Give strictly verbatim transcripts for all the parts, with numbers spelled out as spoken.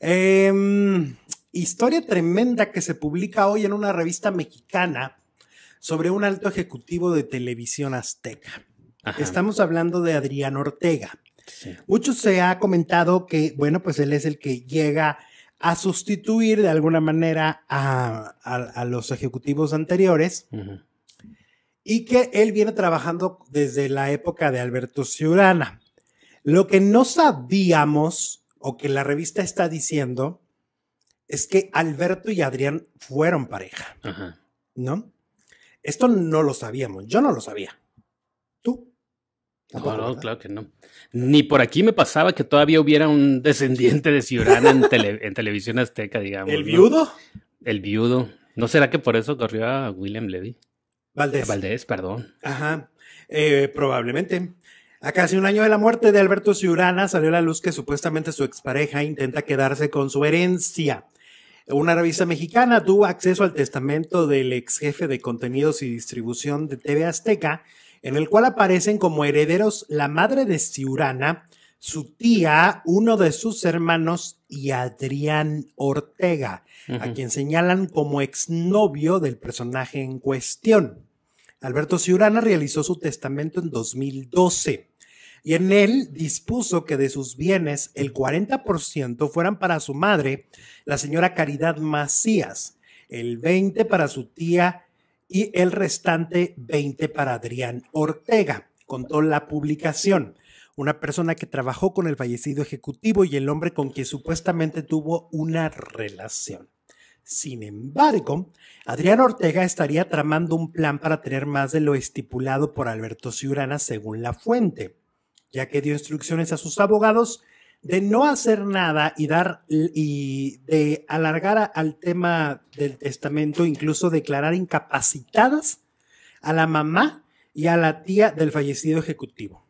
Eh, historia tremenda que se publica hoy en una revista mexicana sobre un alto ejecutivo de televisión azteca. Ajá. Estamos hablando de Adrián Ortega. Sí. Mucho se ha comentado que, bueno, pues él es el que llega a sustituir de alguna manera a, a, a los ejecutivos anteriores. Uh-huh. Y que él viene trabajando desde la época de Alberto Ciurana. Lo que no sabíamos, o que la revista está diciendo, es que Alberto y Adrián fueron pareja. Ajá. ¿No? Esto no lo sabíamos. Yo no lo sabía. ¿Tú? No, no, claro que no. Ni por aquí me pasaba que todavía hubiera un descendiente de Ciurana en, tele, en televisión azteca, digamos. ¿El viudo? ¿No? El viudo. ¿No será que por eso corrió a William Levy? Valdés. Valdés, perdón. Ajá, eh, probablemente. A casi un año de la muerte de Alberto Ciurana salió a la luz que supuestamente su expareja intenta quedarse con su herencia. Una revista mexicana tuvo acceso al testamento del ex jefe de contenidos y distribución de T V Azteca, en el cual aparecen como herederos la madre de Ciurana, su tía, uno de sus hermanos y Adrián Ortega, uh-huh, a quien señalan como exnovio del personaje en cuestión. Alberto Ciurana realizó su testamento en dos mil doce y en él dispuso que de sus bienes el cuarenta por ciento fueran para su madre, la señora Caridad Macías, el veinte por ciento para su tía y el restante veinte por ciento para Adrián Ortega, contó la publicación. Una persona que trabajó con el fallecido ejecutivo y el hombre con quien supuestamente tuvo una relación. Sin embargo, Adrián Ortega estaría tramando un plan para tener más de lo estipulado por Alberto Ciurana, según la fuente, ya que dio instrucciones a sus abogados de no hacer nada y, dar, y de alargar a, al tema del testamento, incluso declarar incapacitadas a la mamá y a la tía del fallecido ejecutivo.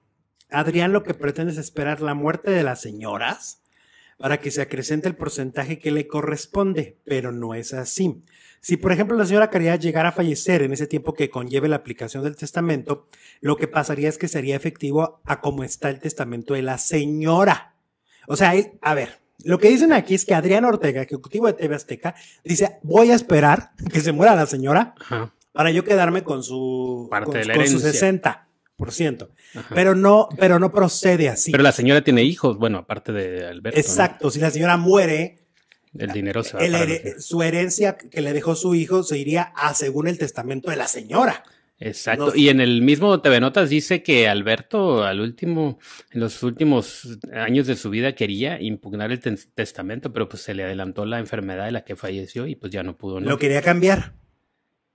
Adrián lo que pretende es esperar la muerte de las señoras para que se acrecente el porcentaje que le corresponde, pero no es así. Si, por ejemplo, la señora Caridad llegara a fallecer en ese tiempo que conlleve la aplicación del testamento, lo que pasaría es que sería efectivo a como está el testamento de la señora. O sea, él, a ver, lo que dicen aquí es que Adrián Ortega, ejecutivo de T V Azteca, dice, voy a esperar que se muera la señora, ajá, para yo quedarme con su, parte con, de la con su sesenta por ciento. Por ciento. Pero no, pero no procede así. Pero la señora tiene hijos, bueno, aparte de Alberto. Exacto, ¿no? Si la señora muere, el dinero se va el, her su herencia que le dejó su hijo se iría a según el testamento de la señora. Exacto, no, y en el mismo T V Notas dice que Alberto al último, en los últimos años de su vida quería impugnar el te testamento, pero pues se le adelantó la enfermedad de la que falleció y pues ya no pudo. ¿No? Lo quería cambiar.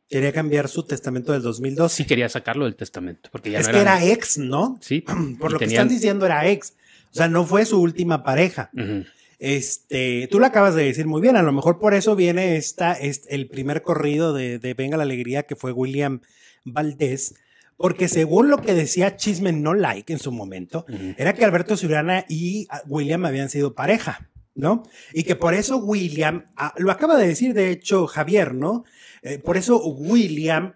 Quería cambiar su testamento del dos mil doce. Sí, quería sacarlo del testamento. Porque ya es no que era... era ex, ¿no? Sí. Por lo tenían... que están diciendo era ex. O sea, no fue su última pareja. Uh-huh. Este, tú lo acabas de decir muy bien. A lo mejor por eso viene esta, este, el primer corrido de, de Venga la Alegría, que fue William Valdés. Porque según lo que decía Chisme No Like en su momento, uh-huh, era que Alberto Ciurana y William habían sido pareja, ¿no? Y que por eso William, a, lo acaba de decir de hecho Javier, ¿no? Eh, por eso William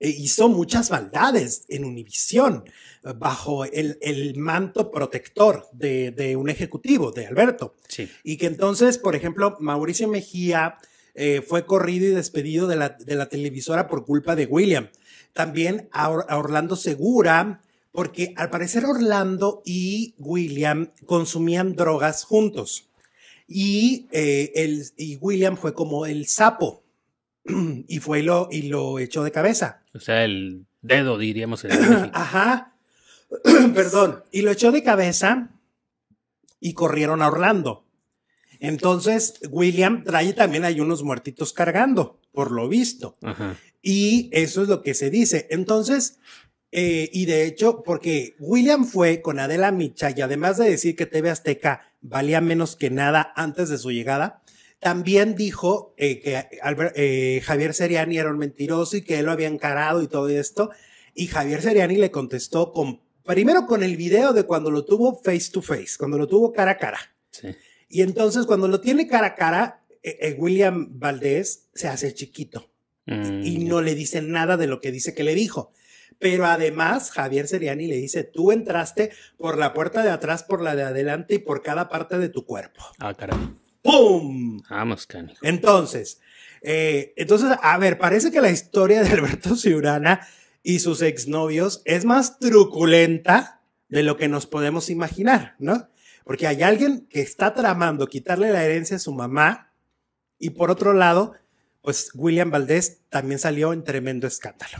eh, hizo muchas maldades en Univisión eh, bajo el, el manto protector de, de un ejecutivo, de Alberto. Sí. Y que entonces, por ejemplo, Mauricio Mejía eh, fue corrido y despedido de la, de la televisora por culpa de William. También a, Or- a Orlando Segura, porque al parecer Orlando y William consumían drogas juntos. Y, eh, el, y William fue como el sapo. Y fue y lo, y lo echó de cabeza. O sea, el dedo, diríamos. El dedo. Ajá. Perdón. Y lo echó de cabeza y corrieron a Orlando. Entonces, William trae también hay unos muertitos cargando, por lo visto. Ajá. Y eso es lo que se dice. Entonces, eh, y de hecho, porque William fue con Adela Micha y además de decir que T V Azteca valía menos que nada antes de su llegada, también dijo eh, que Albert, eh, Javier Ceriani era un mentiroso y que él lo había encarado y todo esto. Y Javier Ceriani le contestó con, primero con el video de cuando lo tuvo face to face, cuando lo tuvo cara a cara. Sí. Y entonces cuando lo tiene cara a cara, eh, eh, William Valdés se hace chiquito mm. y no le dice nada de lo que dice que le dijo. Pero además Javier Ceriani le dice, tú entraste por la puerta de atrás, por la de adelante y por cada parte de tu cuerpo. Ah, caray. ¡Pum! Vamos, canijo. Entonces, eh, entonces, a ver, parece que la historia de Alberto Ciurana y sus exnovios es más truculenta de lo que nos podemos imaginar, ¿no? Porque hay alguien que está tramando quitarle la herencia a su mamá y por otro lado, pues William Valdés también salió en tremendo escándalo.